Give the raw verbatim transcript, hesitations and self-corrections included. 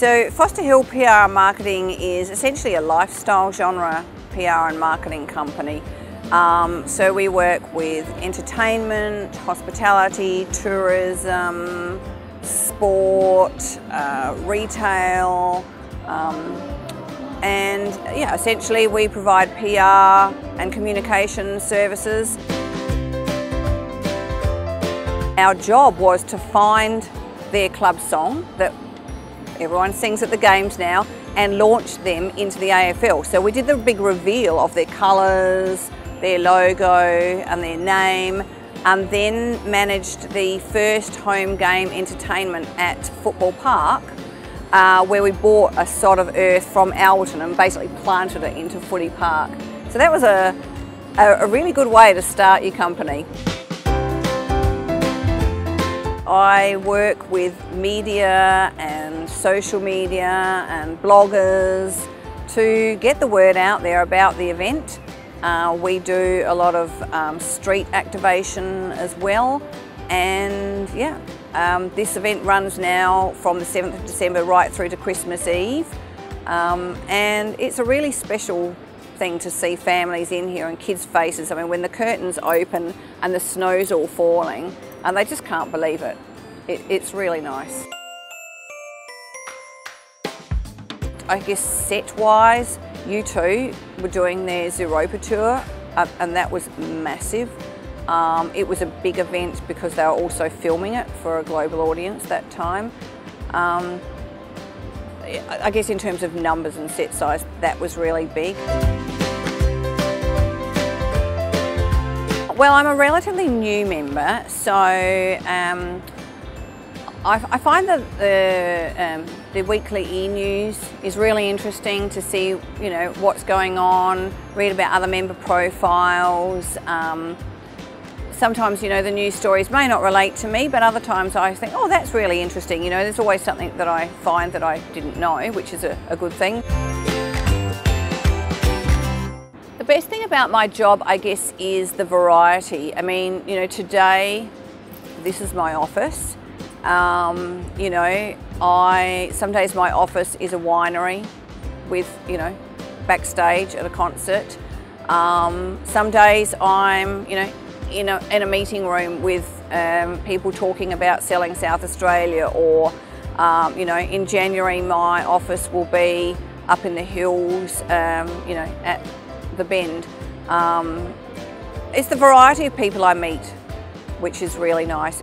So Foster Hill P R and Marketing is essentially a lifestyle genre P R and marketing company. Um, so we work with entertainment, hospitality, tourism, sport, uh, retail, um, and yeah, essentially we provide P R and communication services. Our job was to find their club song that everyone sings at the games now and launch them into the A F L. So we did the big reveal of their colours, their logo and their name, and then managed the first home game entertainment at Football Park uh, where we bought a sod of earth from Alberton and basically planted it into Footy Park. So that was a, a, a really good way to start your company. I work with media and social media and bloggers to get the word out there about the event. Uh, we do a lot of um, street activation as well, and yeah, um, this event runs now from the seventh of December right through to Christmas Eve, um, and it's a really special thing to see families in here and kids' faces. I mean, when the curtains open and the snow's all falling, and they just can't believe it. it. It's really nice. I guess set-wise, U two were doing their Zeropa tour, uh, and that was massive. Um, it was a big event because they were also filming it for a global audience that time. Um, I guess in terms of numbers and set size, that was really big. Well, I'm a relatively new member, so um, I, I find that the, um, the weekly e-news is really interesting to see, you know, what's going on, read about other member profiles. Um, sometimes, you know, the news stories may not relate to me, but other times I think, oh, that's really interesting. You know, there's always something that I find that I didn't know, which is a, a good thing. The best thing about my job, I guess, is the variety. I mean, you know, today, this is my office. Um, you know, I, some days my office is a winery with, you know, backstage at a concert. Um, some days I'm, you know, in a, in a meeting room with um, people talking about selling South Australia, or, um, you know, in January my office will be up in the hills, um, you know, at the bend. Um, it's the variety of people I meet, which is really nice.